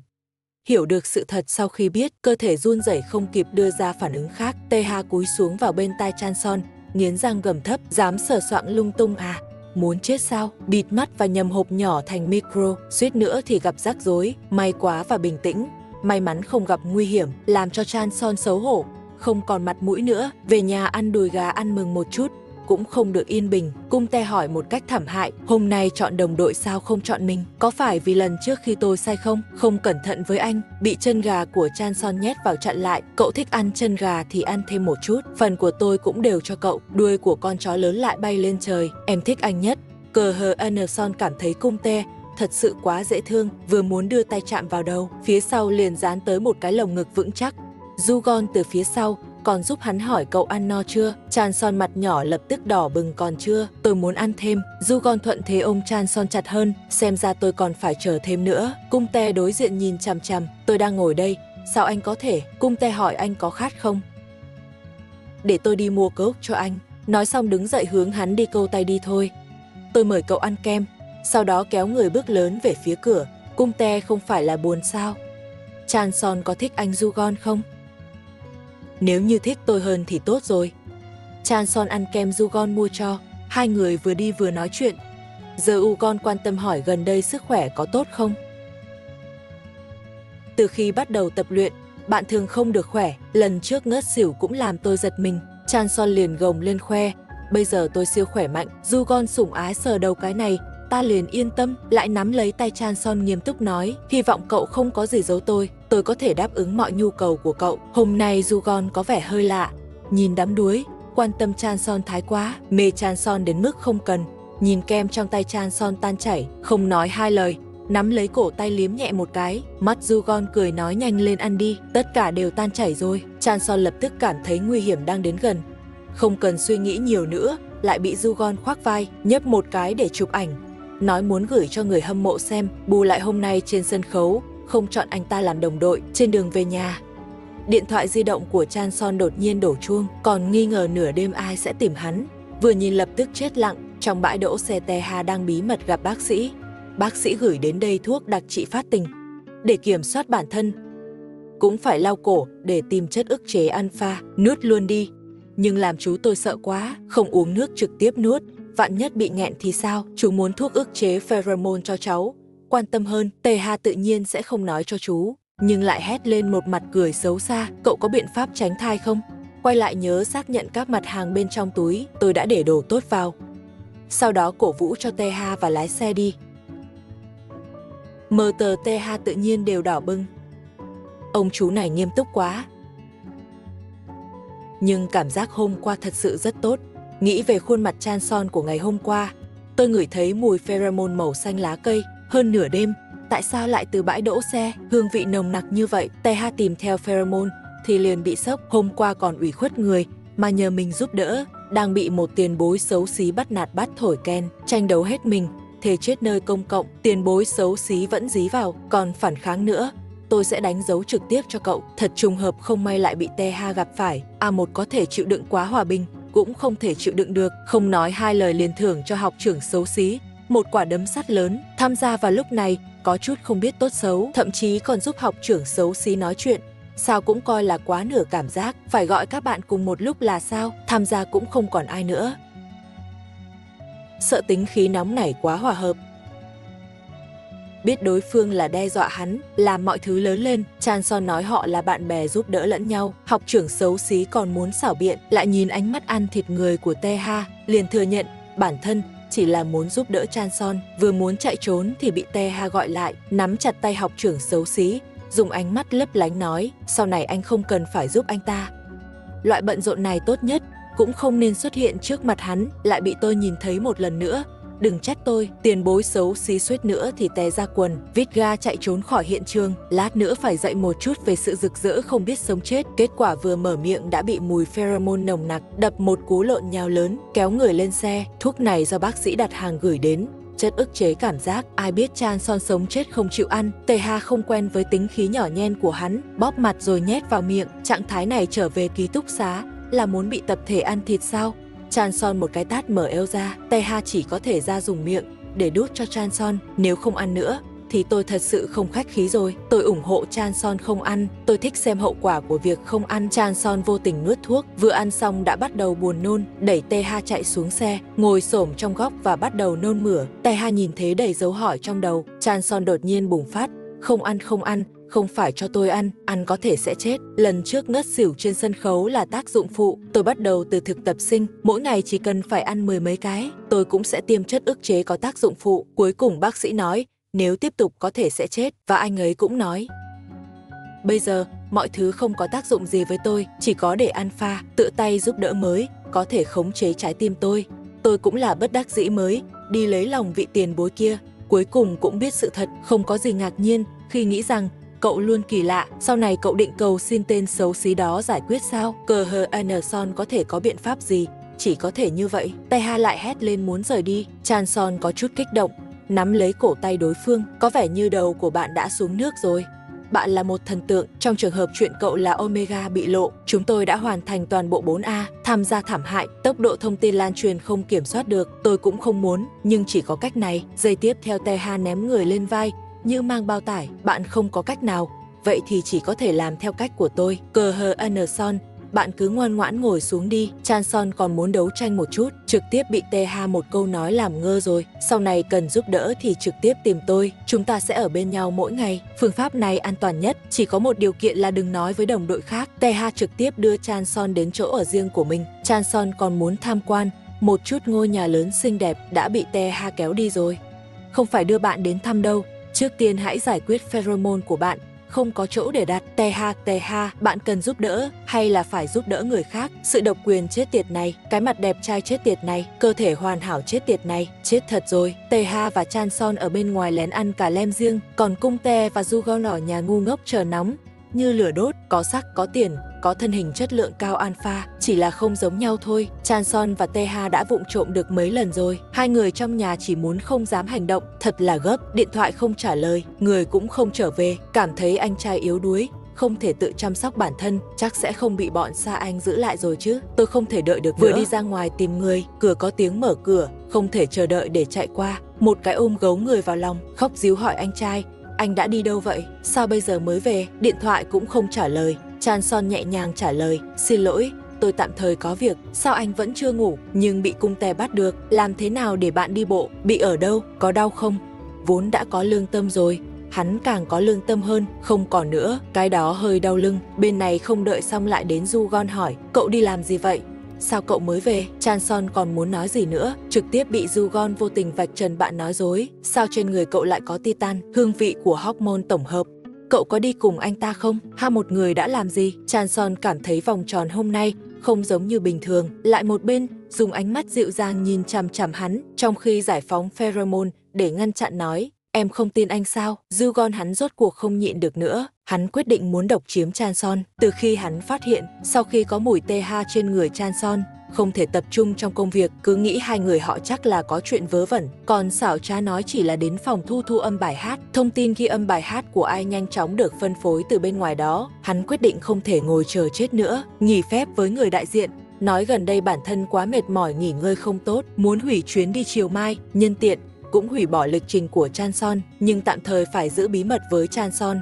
Hiểu được sự thật sau khi biết, cơ thể run rẩy không kịp đưa ra phản ứng khác. Te Ha cúi xuống vào bên tai Chan Son, nghiến răng gầm thấp, dám sờ soạng lung tung à? Muốn chết sao? Bịt mắt và nhầm hộp nhỏ thành micro, suýt nữa thì gặp rắc rối. May quá và bình tĩnh, may mắn không gặp nguy hiểm, làm cho Chan Son xấu hổ, không còn mặt mũi nữa. Về nhà ăn đùi gà ăn mừng một chút, cũng không được yên bình. Cung Te hỏi một cách thảm hại, hôm nay chọn đồng đội sao không chọn mình? Có phải vì lần trước khi tôi sai không? Không cẩn thận với anh, bị chân gà của Chan Son nhét vào chặn lại. Cậu thích ăn chân gà thì ăn thêm một chút, phần của tôi cũng đều cho cậu. Đuôi của con chó lớn lại bay lên trời. Em thích anh nhất. Cờ hờ An Son cảm thấy Cung Te thật sự quá dễ thương, vừa muốn đưa tay chạm vào đầu, phía sau liền dán tới một cái lồng ngực vững chắc. Du Gon từ phía sau còn giúp hắn hỏi cậu ăn no chưa? Chan Son mặt nhỏ lập tức đỏ bừng, còn chưa, tôi muốn ăn thêm. Du Gon thuận thế ôm Chan Son chặt hơn, xem ra tôi còn phải chờ thêm nữa. Cung Te đối diện nhìn chằm chằm, tôi đang ngồi đây, sao anh có thể? Cung Te hỏi anh có khát không? Để tôi đi mua coke cho anh. Nói xong đứng dậy hướng hắn đi câu tay đi thôi. Tôi mời cậu ăn kem. Sau đó kéo người bước lớn về phía cửa. Cung Te không phải là buồn sao? Chan Son có thích anh Du Gon không? Nếu như thích tôi hơn thì tốt rồi. Chan Son ăn kem Du Gon mua cho. Hai người vừa đi vừa nói chuyện. Giờ U Gon quan tâm hỏi gần đây sức khỏe có tốt không? Từ khi bắt đầu tập luyện, bạn thường không được khỏe. Lần trước ngất xỉu cũng làm tôi giật mình. Chan Son liền gồng lên khoe, bây giờ tôi siêu khỏe mạnh. Du Gon sủng ái sờ đầu cái này, ta liền yên tâm. Lại nắm lấy tay Chan Son nghiêm túc nói, hy vọng cậu không có gì giấu tôi, tôi có thể đáp ứng mọi nhu cầu của cậu. Hôm nay Du Gon có vẻ hơi lạ, nhìn đắm đuối, quan tâm Chan Son thái quá, mê Chan Son đến mức không cần. Nhìn kem trong tay Chan Son tan chảy, không nói hai lời, nắm lấy cổ tay liếm nhẹ một cái. Mắt Du Gon cười nói, nhanh lên ăn đi, tất cả đều tan chảy rồi. Chan Son lập tức cảm thấy nguy hiểm đang đến gần, không cần suy nghĩ nhiều nữa, lại bị Du Gon khoác vai, nhấp một cái để chụp ảnh. Nói muốn gửi cho người hâm mộ xem, bù lại hôm nay trên sân khấu không chọn anh ta làm đồng đội. Trên đường về nhà, điện thoại di động của Chan Son đột nhiên đổ chuông, còn nghi ngờ nửa đêm ai sẽ tìm hắn. Vừa nhìn lập tức chết lặng, trong bãi đỗ xe Te Ha đang bí mật gặp bác sĩ. Bác sĩ gửi đến đây thuốc đặc trị phát tình. Để kiểm soát bản thân, cũng phải lau cổ để tìm chất ức chế alpha, nuốt luôn đi. Nhưng làm chú tôi sợ quá, không uống nước trực tiếp nuốt. Vạn nhất bị nghẹn thì sao? Chú muốn thuốc ức chế pheromone cho cháu. Quan tâm hơn, Te Ha tự nhiên sẽ không nói cho chú, nhưng lại hét lên một mặt cười xấu xa. Cậu có biện pháp tránh thai không? Quay lại nhớ xác nhận các mặt hàng bên trong túi, tôi đã để đồ tốt vào. Sau đó cổ vũ cho Te Ha và lái xe đi. Mờ tờ Te Ha tự nhiên đều đỏ bừng. Ông chú này nghiêm túc quá. Nhưng cảm giác hôm qua thật sự rất tốt. Nghĩ về khuôn mặt Chan Son của ngày hôm qua, tôi ngửi thấy mùi pheromone màu xanh lá cây. Hơn nửa đêm, tại sao lại từ bãi đỗ xe? Hương vị nồng nặc như vậy. Te Ha tìm theo pheromone thì liền bị sốc. Hôm qua còn ủy khuất người mà nhờ mình giúp đỡ, đang bị một tiền bối xấu xí bắt nạt bắt thổi ken, tranh đấu hết mình, thề chết nơi công cộng. Tiền bối xấu xí vẫn dí vào, còn phản kháng nữa, tôi sẽ đánh dấu trực tiếp cho cậu. Thật trùng hợp, không may lại bị Te Ha gặp phải. A một có thể chịu đựng quá hòa bình, cũng không thể chịu đựng được, không nói hai lời liền thưởng cho học trưởng xấu xí một quả đấm sắt lớn. Tham gia vào lúc này có chút không biết tốt xấu, thậm chí còn giúp học trưởng xấu xí nói chuyện. Sao cũng coi là quá nửa cảm giác, phải gọi các bạn cùng một lúc là sao? Tham gia cũng không còn ai nữa. Sợ tính khí nóng này quá hòa hợp, biết đối phương là đe dọa hắn, làm mọi thứ lớn lên. Chan Son nói họ là bạn bè giúp đỡ lẫn nhau. Học trưởng xấu xí còn muốn xảo biện, lại nhìn ánh mắt ăn thịt người của Te Ha, liền thừa nhận bản thân chỉ là muốn giúp đỡ Chan Son. Vừa muốn chạy trốn thì bị Te Ha gọi lại, nắm chặt tay học trưởng xấu xí, dùng ánh mắt lấp lánh nói, sau này anh không cần phải giúp anh ta. Loại bận rộn này tốt nhất, cũng không nên xuất hiện trước mặt hắn, lại bị tôi nhìn thấy một lần nữa. Đừng trách tôi. Tiền bối xấu xí suýt nữa thì té ra quần, vít ga chạy trốn khỏi hiện trường. Lát nữa phải dạy một chút về sự rực rỡ không biết sống chết. Kết quả vừa mở miệng đã bị mùi pheromone nồng nặc đập một cú lộn nhào lớn, kéo người lên xe. Thuốc này do bác sĩ đặt hàng gửi đến, chất ức chế cảm giác. Ai biết Chan Son sống chết không chịu ăn. Te Ha không quen với tính khí nhỏ nhen của hắn, bóp mặt rồi nhét vào miệng. Trạng thái này trở về ký túc xá là muốn bị tập thể ăn thịt sao? Chan Son một cái tát mở eo ra, Te Ha chỉ có thể ra dùng miệng để đút cho Chan Son. Nếu không ăn nữa thì tôi thật sự không khách khí rồi. Tôi ủng hộ Chan Son không ăn, tôi thích xem hậu quả của việc không ăn. Chan Son vô tình nuốt thuốc, vừa ăn xong đã bắt đầu buồn nôn, đẩy Te Ha chạy xuống xe, ngồi xổm trong góc và bắt đầu nôn mửa. Te Ha nhìn thấy đầy dấu hỏi trong đầu, Chan Son đột nhiên bùng phát, không ăn không ăn, không phải cho tôi ăn, ăn có thể sẽ chết. Lần trước ngất xỉu trên sân khấu là tác dụng phụ, tôi bắt đầu từ thực tập sinh, mỗi ngày chỉ cần phải ăn mười mấy cái, tôi cũng sẽ tiêm chất ức chế có tác dụng phụ. Cuối cùng bác sĩ nói, nếu tiếp tục có thể sẽ chết, và anh ấy cũng nói, bây giờ, mọi thứ không có tác dụng gì với tôi, chỉ có để ăn pha, tự tay giúp đỡ mới, có thể khống chế trái tim tôi. Tôi cũng là bất đắc dĩ mới, đi lấy lòng vị tiền bối kia, cuối cùng cũng biết sự thật, không có gì ngạc nhiên khi nghĩ rằng, cậu luôn kỳ lạ, sau này cậu định cầu xin tên xấu xí đó giải quyết sao? Cờ hờ An Son có thể có biện pháp gì, chỉ có thể như vậy. Te Ha lại hét lên muốn rời đi, Chan Son có chút kích động, nắm lấy cổ tay đối phương, có vẻ như đầu của bạn đã xuống nước rồi. Bạn là một thần tượng, trong trường hợp chuyện cậu là Omega bị lộ, chúng tôi đã hoàn thành toàn bộ bốn A, tham gia thảm hại, tốc độ thông tin lan truyền không kiểm soát được, tôi cũng không muốn, nhưng chỉ có cách này. Giây tiếp theo Te Ha ném người lên vai, như mang bao tải, bạn không có cách nào, vậy thì chỉ có thể làm theo cách của tôi. Cờ hờ An Son, bạn cứ ngoan ngoãn ngồi xuống đi. Chan Son còn muốn đấu tranh một chút, trực tiếp bị Te Ha một câu nói làm ngơ rồi. Sau này cần giúp đỡ thì trực tiếp tìm tôi, chúng ta sẽ ở bên nhau mỗi ngày. Phương pháp này an toàn nhất, chỉ có một điều kiện là đừng nói với đồng đội khác. Te Ha trực tiếp đưa Chan Son đến chỗ ở riêng của mình. Chan Son còn muốn tham quan một chút ngôi nhà lớn xinh đẹp đã bị Te Ha kéo đi rồi. Không phải đưa bạn đến thăm đâu, trước tiên hãy giải quyết pheromone của bạn. Không có chỗ để đặt. Te Ha, Te Ha, bạn cần giúp đỡ hay là phải giúp đỡ người khác? Sự độc quyền chết tiệt này, cái mặt đẹp trai chết tiệt này, cơ thể hoàn hảo chết tiệt này, chết thật rồi. Te Ha và Chan Son ở bên ngoài lén ăn cà lem riêng, còn Cung Te và Du Gon ở nhà ngu ngốc chờ nóng như lửa đốt, có sắc, có tiền, có thân hình chất lượng cao alpha, chỉ là không giống nhau thôi. Chan Son và Te Ha đã vụng trộm được mấy lần rồi. Hai người trong nhà chỉ muốn không dám hành động, thật là gấp, điện thoại không trả lời, người cũng không trở về, cảm thấy anh trai yếu đuối, không thể tự chăm sóc bản thân, chắc sẽ không bị bọn Sa Anh giữ lại rồi chứ. Tôi không thể đợi được nữa. Vừa đi ra ngoài tìm người, cửa có tiếng mở cửa, không thể chờ đợi để chạy qua, một cái ôm gấu người vào lòng, khóc díu hỏi anh trai, anh đã đi đâu vậy? Sao bây giờ mới về? Điện thoại cũng không trả lời. Chan Son nhẹ nhàng trả lời, xin lỗi, tôi tạm thời có việc. Sao anh vẫn chưa ngủ? Nhưng bị Cung Te bắt được. Làm thế nào để bạn đi bộ? Bị ở đâu? Có đau không? Vốn đã có lương tâm rồi, hắn càng có lương tâm hơn. Không còn nữa, cái đó hơi đau lưng. Bên này không đợi xong lại đến Du Gon hỏi, cậu đi làm gì vậy? Sao cậu mới về? Chan Son còn muốn nói gì nữa, trực tiếp bị Du Gon vô tình vạch trần, bạn nói dối. Sao trên người cậu lại có titan, hương vị của hormone tổng hợp? Cậu có đi cùng anh ta không? Ha, một người đã làm gì? Chan Son cảm thấy vòng tròn hôm nay không giống như bình thường. Lại một bên, dùng ánh mắt dịu dàng nhìn chằm chằm hắn, trong khi giải phóng pheromone để ngăn chặn nói, em không tin anh sao? Du Gon hắn rốt cuộc không nhịn được nữa, hắn quyết định muốn độc chiếm Chan Son. Từ khi hắn phát hiện, sau khi có mùi Te Ha trên người Chan Son, không thể tập trung trong công việc, cứ nghĩ hai người họ chắc là có chuyện vớ vẩn. Còn xảo trá nói chỉ là đến phòng thu thu âm bài hát, thông tin ghi âm bài hát của ai nhanh chóng được phân phối từ bên ngoài đó. Hắn quyết định không thể ngồi chờ chết nữa, nghỉ phép với người đại diện, nói gần đây bản thân quá mệt mỏi, nghỉ ngơi không tốt, muốn hủy chuyến đi chiều mai, nhân tiện cũng hủy bỏ lịch trình của Chan Son, nhưng tạm thời phải giữ bí mật với Chan Son.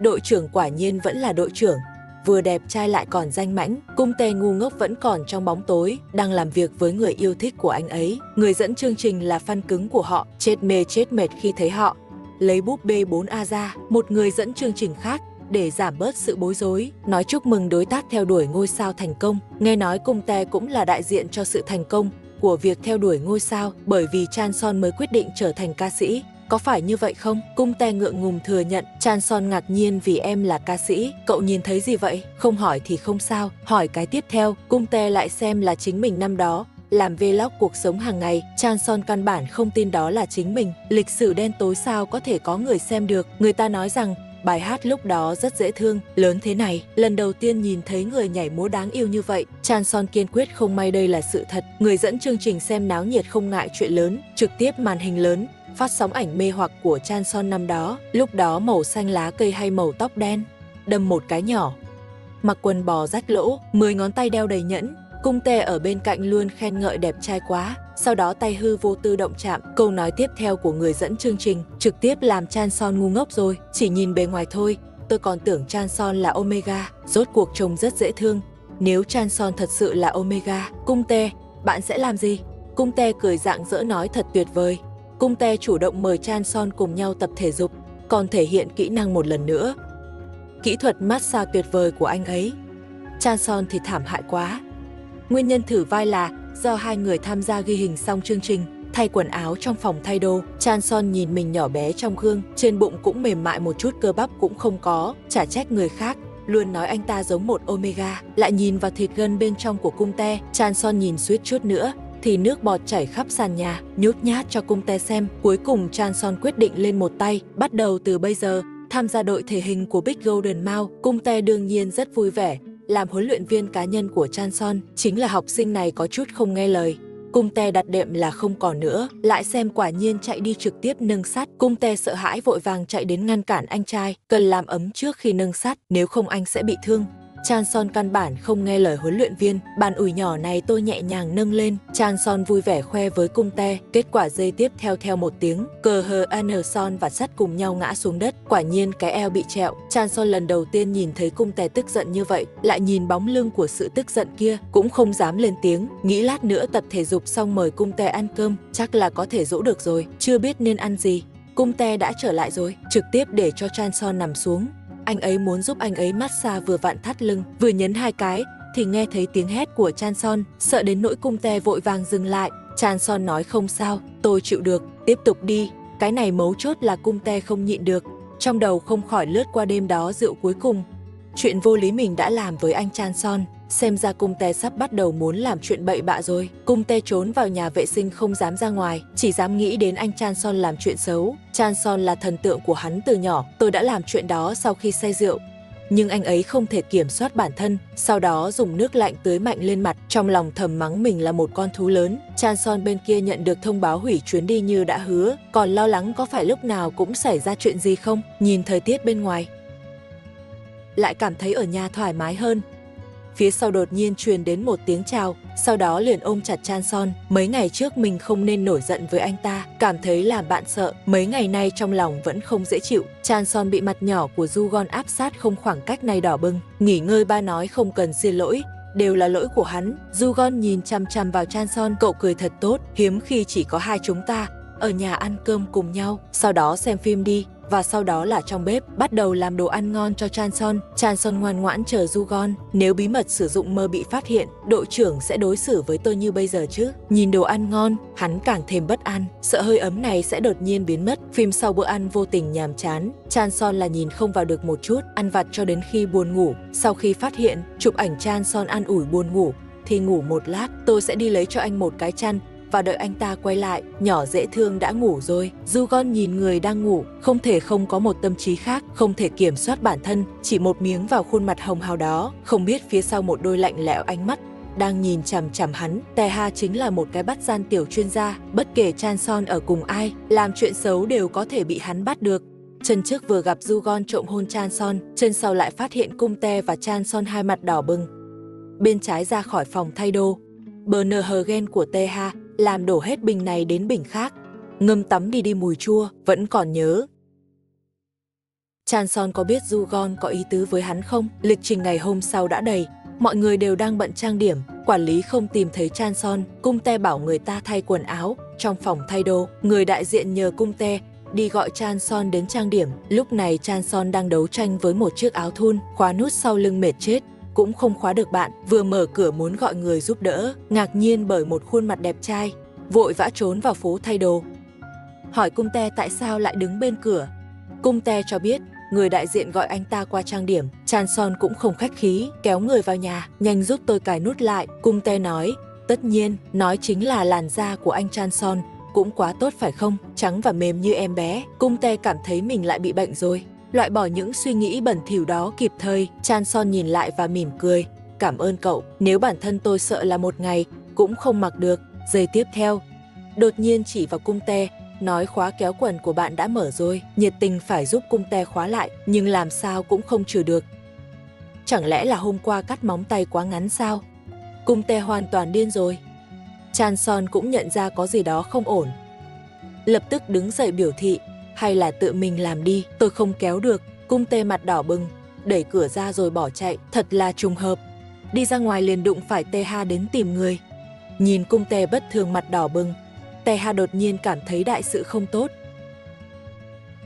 Đội trưởng quả nhiên vẫn là đội trưởng, vừa đẹp trai lại còn danh mãnh. Cung Te ngu ngốc vẫn còn trong bóng tối, đang làm việc với người yêu thích của anh ấy. Người dẫn chương trình là fan cứng của họ, chết mê chết mệt khi thấy họ lấy búp bê bốn A ra. Một người dẫn chương trình khác, để giảm bớt sự bối rối, nói chúc mừng đối tác theo đuổi ngôi sao thành công. Nghe nói Cung Te cũng là đại diện cho sự thành công của việc theo đuổi ngôi sao, bởi vì Chan Son mới quyết định trở thành ca sĩ. Có phải như vậy không? Cung Te ngượng ngùng thừa nhận. Chan Son ngạc nhiên, vì em là ca sĩ, cậu nhìn thấy gì vậy? Không hỏi thì không sao, hỏi cái tiếp theo. Cung Te lại xem là chính mình năm đó làm vlog cuộc sống hàng ngày. Chan Son căn bản không tin đó là chính mình. Lịch sử đen tối sao có thể có người xem được? Người ta nói rằng bài hát lúc đó rất dễ thương, lớn thế này, lần đầu tiên nhìn thấy người nhảy múa đáng yêu như vậy. Chan Son kiên quyết không may đây là sự thật. Người dẫn chương trình xem náo nhiệt không ngại chuyện lớn, trực tiếp màn hình lớn phát sóng ảnh mê hoặc của Chan Son năm đó. Lúc đó màu xanh lá cây hay màu tóc đen, đâm một cái nhỏ, mặc quần bò rách lỗ, mười ngón tay đeo đầy nhẫn, Cung Te ở bên cạnh luôn khen ngợi đẹp trai quá. Sau đó tay hư vô tư động chạm, câu nói tiếp theo của người dẫn chương trình trực tiếp làm Chan Son ngu ngốc rồi. Chỉ nhìn bề ngoài thôi, tôi còn tưởng Chan Son là Omega, rốt cuộc trông rất dễ thương. Nếu Chan Son thật sự là Omega, Cung Te, bạn sẽ làm gì? Cung Te cười rạng rỡ nói thật tuyệt vời. Cung Te chủ động mời Chan Son cùng nhau tập thể dục, còn thể hiện kỹ năng một lần nữa. Kỹ thuật massage tuyệt vời của anh ấy. Chan Son thì thảm hại quá. Nguyên nhân thử vai là do hai người tham gia ghi hình xong chương trình, thay quần áo trong phòng thay đồ. Chan Son nhìn mình nhỏ bé trong gương, trên bụng cũng mềm mại một chút cơ bắp cũng không có, chả trách người khác luôn nói anh ta giống một Omega. Lại nhìn vào thịt gân bên trong của Cung Te, Chan Son nhìn suýt chút nữa thì nước bọt chảy khắp sàn nhà, nhút nhát cho Cung Te xem. Cuối cùng Chan Son quyết định lên một tay, bắt đầu từ bây giờ tham gia đội thể hình của Big Golden Mao. Cung Te đương nhiên rất vui vẻ, làm huấn luyện viên cá nhân của Chan Son, chính là học sinh này có chút không nghe lời. Cung Te đặt đệm là không còn nữa, lại xem quả nhiên chạy đi trực tiếp nâng sát. Cung Te sợ hãi vội vàng chạy đến ngăn cản anh trai, cần làm ấm trước khi nâng sát, nếu không anh sẽ bị thương. Chan Son căn bản không nghe lời huấn luyện viên, bàn ủi nhỏ này tôi nhẹ nhàng nâng lên. Chan Son vui vẻ khoe với Cung Te, kết quả dây tiếp theo theo một tiếng, cờ hờ an Son và sắt cùng nhau ngã xuống đất, quả nhiên cái eo bị trẹo. Chan Son lần đầu tiên nhìn thấy Cung Te tức giận như vậy, lại nhìn bóng lưng của sự tức giận kia, cũng không dám lên tiếng, nghĩ lát nữa tập thể dục xong mời Cung Te ăn cơm, chắc là có thể dỗ được rồi, chưa biết nên ăn gì. Cung Te đã trở lại rồi, trực tiếp để cho Chan Son nằm xuống. Anh ấy muốn giúp anh ấy massage vừa vặn thắt lưng, vừa nhấn hai cái thì nghe thấy tiếng hét của Chan Son, sợ đến nỗi Cung Te vội vàng dừng lại. Chan Son nói không sao, tôi chịu được, tiếp tục đi. Cái này mấu chốt là Cung Te không nhịn được, trong đầu không khỏi lướt qua đêm đó rượu cuối cùng. Chuyện vô lý mình đã làm với anh Chan Son, xem ra Cung Te sắp bắt đầu muốn làm chuyện bậy bạ rồi. Cung Te trốn vào nhà vệ sinh không dám ra ngoài, chỉ dám nghĩ đến anh Chan Son làm chuyện xấu. Chan Son là thần tượng của hắn từ nhỏ, tôi đã làm chuyện đó sau khi say rượu. Nhưng anh ấy không thể kiểm soát bản thân, sau đó dùng nước lạnh tưới mạnh lên mặt, trong lòng thầm mắng mình là một con thú lớn. Chan Son bên kia nhận được thông báo hủy chuyến đi như đã hứa, còn lo lắng có phải lúc nào cũng xảy ra chuyện gì không. Nhìn thời tiết bên ngoài, lại cảm thấy ở nhà thoải mái hơn. Phía sau đột nhiên truyền đến một tiếng chào, sau đó liền ôm chặt Chan Son. Mấy ngày trước mình không nên nổi giận với anh ta, cảm thấy làm bạn sợ, mấy ngày nay trong lòng vẫn không dễ chịu. Chan Son bị mặt nhỏ của Du Gon áp sát không khoảng cách này đỏ bừng. Nghỉ ngơi ba nói không cần xin lỗi, đều là lỗi của hắn. Du Gon nhìn chăm chăm vào Chan Son, cậu cười thật tốt, hiếm khi chỉ có hai chúng ta ở nhà ăn cơm cùng nhau, sau đó xem phim đi. Và sau đó là trong bếp, bắt đầu làm đồ ăn ngon cho Chan Son. Chan Son ngoan ngoãn chờ Du Gon. Nếu bí mật sử dụng mơ bị phát hiện, đội trưởng sẽ đối xử với tôi như bây giờ chứ. Nhìn đồ ăn ngon, hắn càng thêm bất an, sợ hơi ấm này sẽ đột nhiên biến mất. Phim sau bữa ăn vô tình nhàm chán, Chan Son là nhìn không vào được một chút, ăn vặt cho đến khi buồn ngủ. Sau khi phát hiện, chụp ảnh Chan Son an ủi buồn ngủ, thì ngủ một lát, tôi sẽ đi lấy cho anh một cái chăn và đợi anh ta quay lại. Nhỏ dễ thương đã ngủ rồi. Du Gon nhìn người đang ngủ, không thể không có một tâm trí khác, không thể kiểm soát bản thân, chỉ một miếng vào khuôn mặt hồng hào đó. Không biết phía sau một đôi lạnh lẽo ánh mắt đang nhìn chằm chằm hắn. Te Ha chính là một cái bắt gian tiểu chuyên gia, bất kể Chan Son ở cùng ai, làm chuyện xấu đều có thể bị hắn bắt được. Chân trước vừa gặp Du Gon trộm hôn Chan Son, chân sau lại phát hiện Cung Te và Chan Son hai mặt đỏ bừng. Bên trái ra khỏi phòng thay đồ, burner ghen của Te Ha làm đổ hết bình này đến bình khác. Ngâm tắm đi đi mùi chua, vẫn còn nhớ. Chan Son có biết Du Gon có ý tứ với hắn không? Lịch trình ngày hôm sau đã đầy, mọi người đều đang bận trang điểm. Quản lý không tìm thấy Chan Son, Cung Te bảo người ta thay quần áo trong phòng thay đồ. Người đại diện nhờ Cung Te đi gọi Chan Son đến trang điểm. Lúc này Chan Son đang đấu tranh với một chiếc áo thun, khóa nút sau lưng mệt chết, cũng không khóa được bạn. Vừa mở cửa muốn gọi người giúp đỡ, ngạc nhiên bởi một khuôn mặt đẹp trai, vội vã trốn vào phố thay đồ. Hỏi Cung Te tại sao lại đứng bên cửa. Cung Te cho biết người đại diện gọi anh ta qua trang điểm. Chan Son cũng không khách khí, kéo người vào nhà. Nhanh giúp tôi cài nút lại, Cung Te nói. Tất nhiên, nói chính là làn da của anh Chan Son cũng quá tốt phải không? Trắng và mềm như em bé. Cung Te cảm thấy mình lại bị bệnh rồi. Loại bỏ những suy nghĩ bẩn thỉu đó kịp thời, Chan Son nhìn lại và mỉm cười. Cảm ơn cậu, nếu bản thân tôi sợ là một ngày cũng không mặc được. Giây tiếp theo, đột nhiên chỉ vào Cung Te, nói khóa kéo quần của bạn đã mở rồi. Nhiệt tình phải giúp Cung Te khóa lại, nhưng làm sao cũng không trừ được. Chẳng lẽ là hôm qua cắt móng tay quá ngắn sao? Cung Te hoàn toàn điên rồi. Chan Son cũng nhận ra có gì đó không ổn. Lập tức đứng dậy biểu thị, hay là tự mình làm đi, tôi không kéo được. Cung Te mặt đỏ bừng, đẩy cửa ra rồi bỏ chạy, thật là trùng hợp. Đi ra ngoài liền đụng phải Te Ha đến tìm người. Nhìn Cung Te bất thường mặt đỏ bừng, Te Ha đột nhiên cảm thấy đại sự không tốt.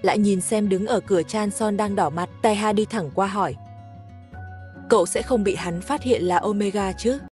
Lại nhìn xem đứng ở cửa Chan Son đang đỏ mặt, Te Ha đi thẳng qua hỏi. Cậu sẽ không bị hắn phát hiện là Omega chứ?